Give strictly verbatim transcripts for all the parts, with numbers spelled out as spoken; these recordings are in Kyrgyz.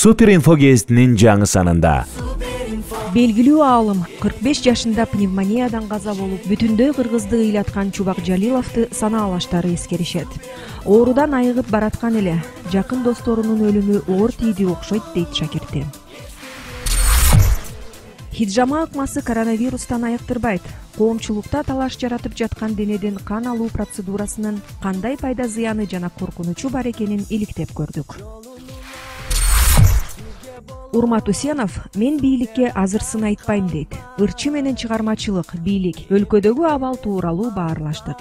Супер Инфо кездинин жаңы санында. Белгилүү аалым кырк беш жашында пневмониядан каза болуп, бүтүндөй кыргызды ыйлаткан Чубак Жалиловду сана алаштары эскеришет. Оорудан айыгып бараткан эле, жакын досторунун өлүмү оор тийди окшойт дейт шакирти. Хижама акмасы коронавирустан айыктырбайт. Коомчулукта талаш жаратып жаткан денеден кан алуу процедурасынын кандай пайда зыяны жана коркунучу бар экенин иликтеп көрдүк. Урмат Усенов мен бийликке азырсын айтпайм дейт. Ырчы менен чыгармачылык, бийлик, өлкөдөгү абал тууралуу баарлаштык.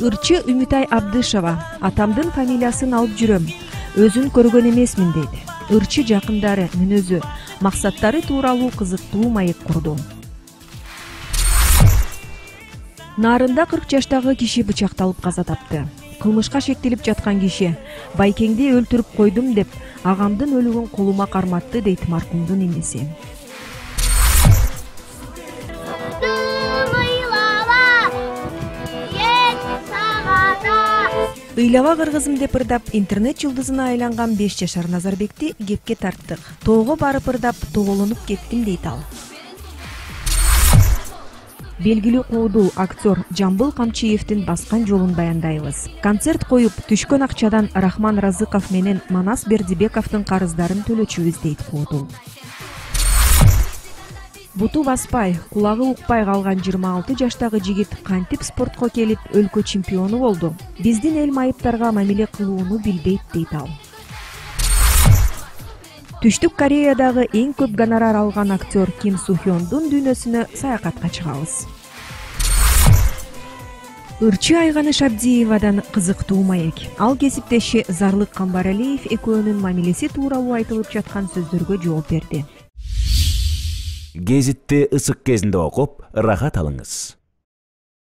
Юрчи Умитай Абдышева атамдын фамилиясын алып жүрөм. Өзүн көргөн эмесмин дейт. Ырчы жакындары, мүнөзү, максаттары тууралуу кызыктуу маек курду. Нарында кырк жаштагы киши бычакталып каза тапты. Кылмышка шектелип жаткан киши байкеңди өлтүрүп койдум деп, агамдын өлүгүн колума карматты дейт маркумдун энеси. Ыйлава кыргызым деп ырдап, интернет жылдызына айланган беш жашар Назарбекти кепке тарттык. Тоого барып ырдап, тоголонуп кеттим дейт ал. Белгилүү куудуу актер Жамбыл Камчиевдин баскан жолун баяндайбыз. Концерт коюп, түшкөн акчадан Рахман Разыков менен Манас Бердибековдун карыздарын төлөчүбүз дейт куудуу. Буту баспай, кулагы укпай калган жыйырма алты жаштагы жигит кантип спортко келип өлкө чемпиону болду. Биздин эл майыптарга мамиле кылууну билбейт дейт ал. Түштүк Кореядагы эң көп гонорар алган актер Ким Сухёндун дүйнөсүнө саякатка чыгабыз. Ырчы Айганы Шабдиевадан кызыктуу маек. Ал кесиптеши Зарлык Камбаралиев экөөнүн мамилеси тууралуу айтылып жаткан сөздөргө жооп берди. Гезитте ысык кезінде оқып, рахат алыңыз.